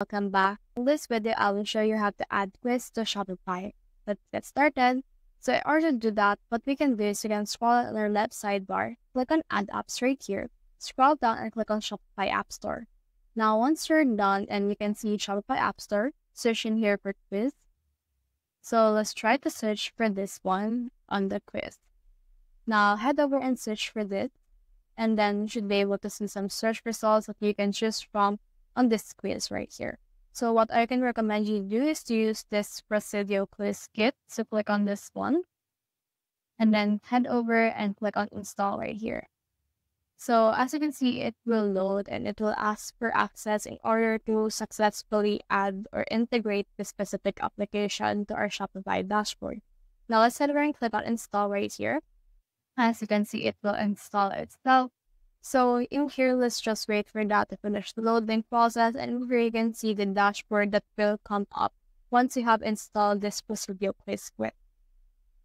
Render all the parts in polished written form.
Welcome back. In this video, I will show you how to add quiz to Shopify. Let's get started. So in order to do that, what we can do is you can scroll on our left sidebar, click on Add Apps right here, scroll down and click on Shopify App Store. Now once you're done and you can see Shopify App Store, search in here for quiz. So let's try to search for this one on the quiz. Now head over and search for this, and then you should be able to see some search results that you can choose from on this quiz right here. So what I can recommend you do is to use this Presidio quiz kit. So click on this one and then head over and click on install right here. So as you can see, it will load and it will ask for access in order to successfully add or integrate the specific application to our Shopify dashboard. Now let's head over and click on install right here. As you can see, it will install itself. So in here, let's just wait for that to finish the loading process, and here you can see the dashboard that will come up once you have installed this Presidio quiz kit.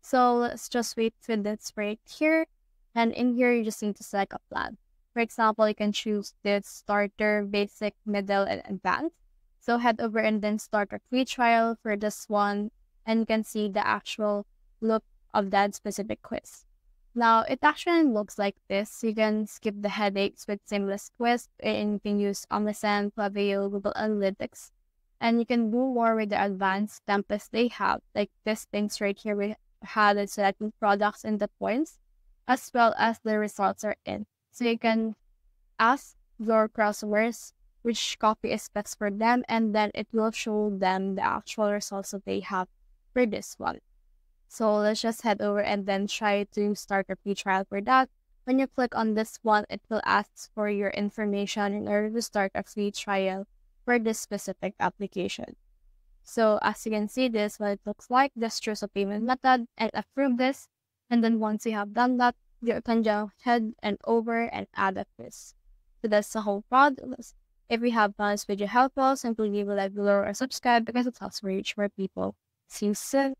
So let's just wait for this right here, and in here you just need to select a plan. For example, you can choose this starter, basic, middle, and advanced. So head over and then start a free trial for this one, and you can see the actual look of that specific quiz. Now, it actually looks like this. You can skip the headaches with seamless quiz, and you can use Omnisend, Flavio, Google Analytics. And you can do more with the advanced templates they have, like these things right here. We had it selecting products and the points, as well as the results are in. So you can ask your customers which copy is best for them, and then it will show them the actual results that they have for this one. So let's just head over and then try to start a free trial for that. When you click on this one, it will ask for your information in order to start a free trial for this specific application. So as you can see, this is what it looks like. Just choose a payment method and approve this. And then once you have done that, you can just head and over and add a quiz. So that's the whole process. If you have found this video helpful, simply leave a like below or subscribe because it helps reach more people. See you soon.